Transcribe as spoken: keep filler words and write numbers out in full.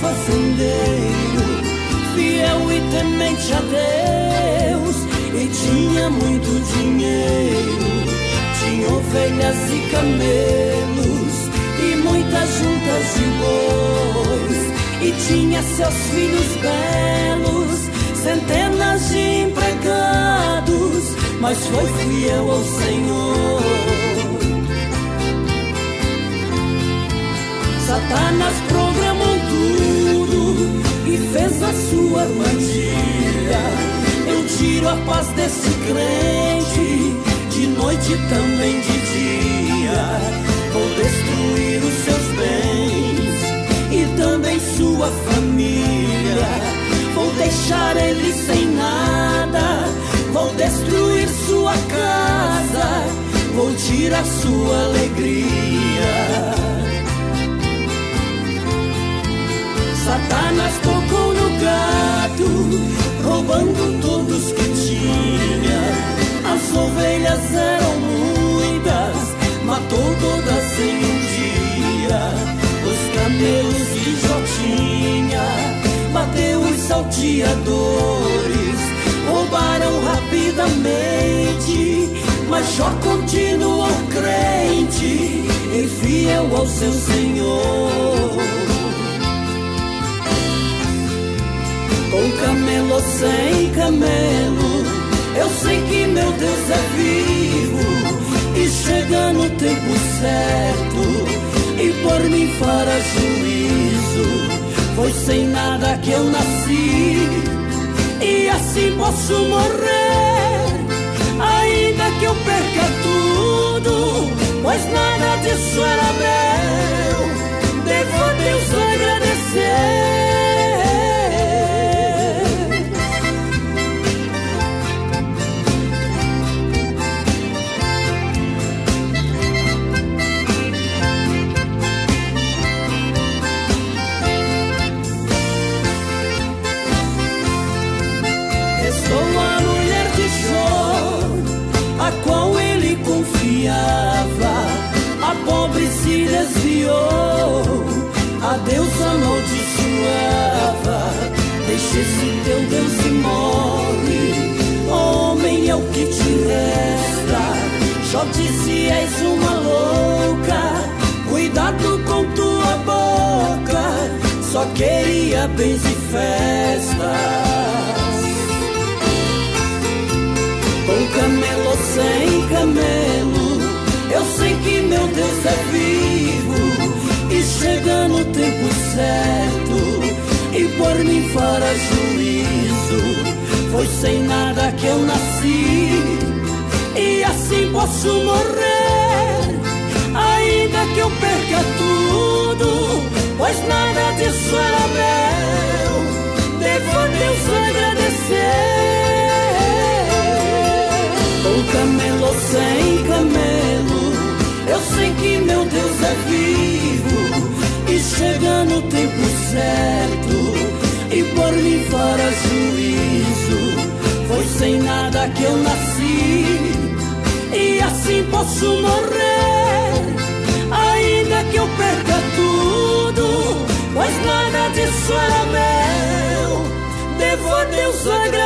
Fazendeiro, fiel e temente a Deus, e tinha muito dinheiro. Tinha ovelhas e camelos, e muitas juntas de bois. E tinha seus filhos belos, centenas de empregados, mas foi fiel ao Senhor. Satanás programou tudo e fez a sua armadilha. Eu tiro a paz desse crente, de noite também de dia. Vou destruir os seus bens e também sua família. Vou deixar ele sem nada, vou destruir sua casa, vou tirar sua alegria. Satanás tocou no gato, roubando todos que tinha. As ovelhas eram muitas, matou todas em um dia. Os camelos que já tinha, bateu os salteadores. Roubaram rapidamente, mas Jó continuou crente e fiel ao seu Senhor. Com camelo sem camelo, eu sei que meu Deus é vivo e chega no tempo certo e por mim fará juízo. Foi sem nada que eu nasci e assim posso morrer, ainda que eu perca tudo, pois nada disso era meu. Devo a Deus agradecer. A pobre se desviou, a Deus amaldiçoava. Deixa esse teu Deus e morre, homem é o que te resta. Jó disse: és uma louca, cuidado com tua boca, só queria bens e festas. Com camelo sem camelo, eu sei que meu Deus é vivo e chega no tempo certo e por mim fará juízo. Foi sem nada que eu nasci e assim posso morrer, ainda que eu perca tudo, pois nada disso era meu. Devo a Deus agradecer. Com camelo sem camelo, eu sei que meu Deus é vivo e chega no tempo certo e por mim fará juízo. Foi sem nada que eu nasci e assim posso morrer, ainda que eu perca tudo, pois nada disso era meu. Devo a Deus agradecer.